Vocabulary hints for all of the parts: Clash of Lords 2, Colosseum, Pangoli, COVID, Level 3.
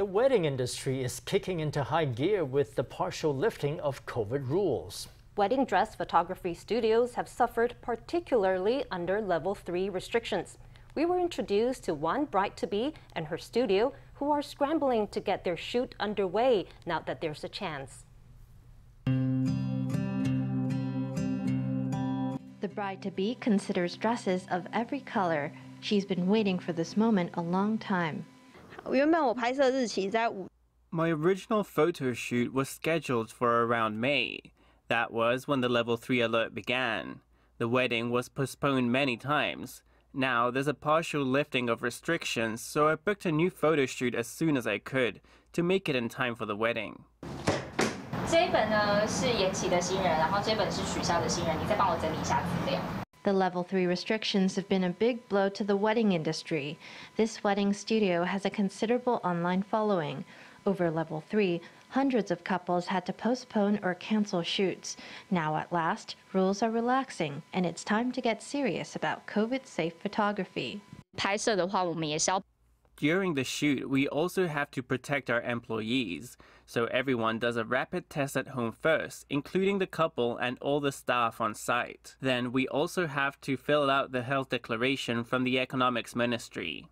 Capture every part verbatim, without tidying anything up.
The wedding industry is kicking into high gear with the partial lifting of COVID rules. Wedding dress photography studios have suffered particularly under level three restrictions. We were introduced to one bride-to-be and her studio who are scrambling to get their shoot underway now that there's a chance. The bride-to-be considers dresses of every color. She's been waiting for this moment a long time. My original photo shoot was scheduled for around May. That was when the level three alert began. The wedding was postponed many times. Now there's a partial lifting of restrictions, so I booked a new photo shoot as soon as I could to make it in time for the wedding. The level three restrictions have been a big blow to the wedding industry. This wedding studio has a considerable online following. Over level three, hundreds of couples had to postpone or cancel shoots. Now at last, rules are relaxing, and it's time to get serious about COVID-safe photography. During the shoot, we also have to protect our employees, so everyone does a rapid test at home first, including the couple and all the staff on site. Then we also have to fill out the health declaration from the Economics Ministry.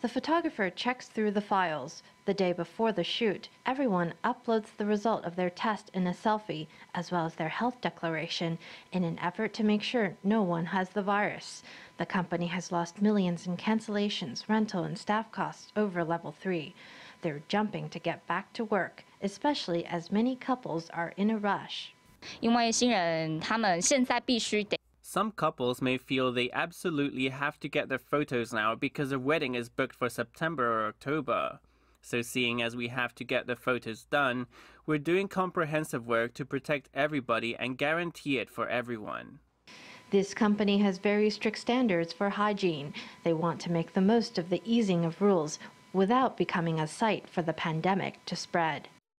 The photographer checks through the files. The day before the shoot, everyone uploads the result of their test in a selfie, as well as their health declaration, in an effort to make sure no one has the virus. The company has lost millions in cancellations, rental, and staff costs over level three. They're jumping to get back to work, especially as many couples are in a rush. Some couples may feel they absolutely have to get their photos now because their wedding is booked for September or October. So seeing as we have to get the photos done, we're doing comprehensive work to protect everybody and guarantee it for everyone. This company has very strict standards for hygiene. They want to make the most of the easing of rules without becoming a site for the pandemic to spread.